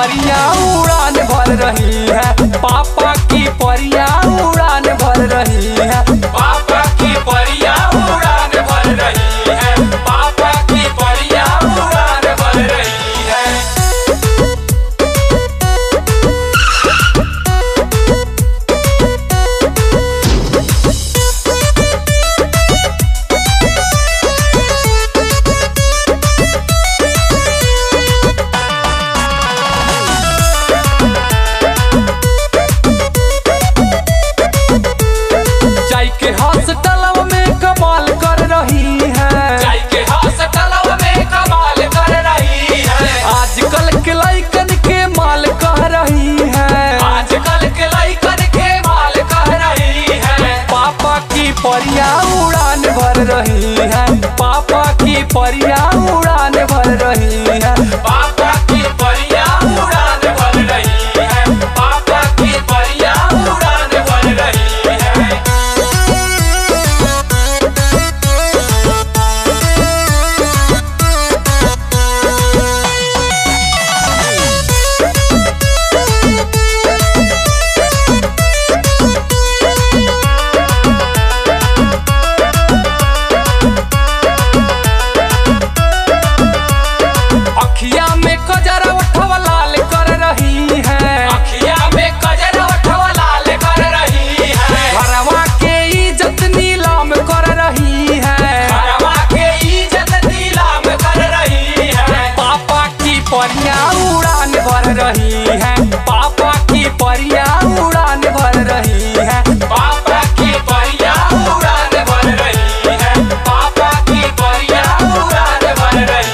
परियां उड़ान भर रही है, पापा की परियां उड़ान भर रही है, पापा की परियां उड़ान भर रही है, पापा की परियां उड़ान भर रही रही है, पापा की परियां उड़ान भर रही है, पापा की परियां उड़ान भर रही है, पापा की परियां उड़ान भर रही रही है, पापा की परियां उड़ान भर रही है, पापा की परियां उड़ान भर रही है, पापा की परियां उड़ान भर रही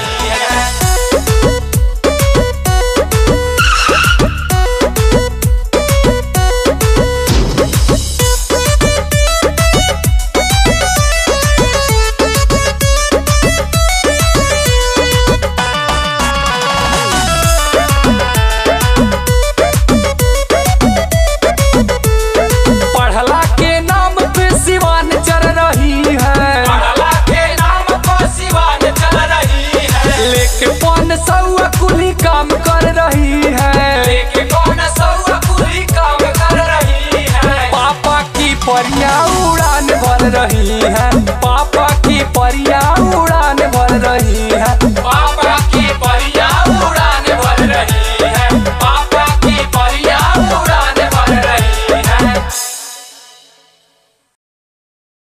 परियां उड़ान भर रही है, पापा की परियां उड़ान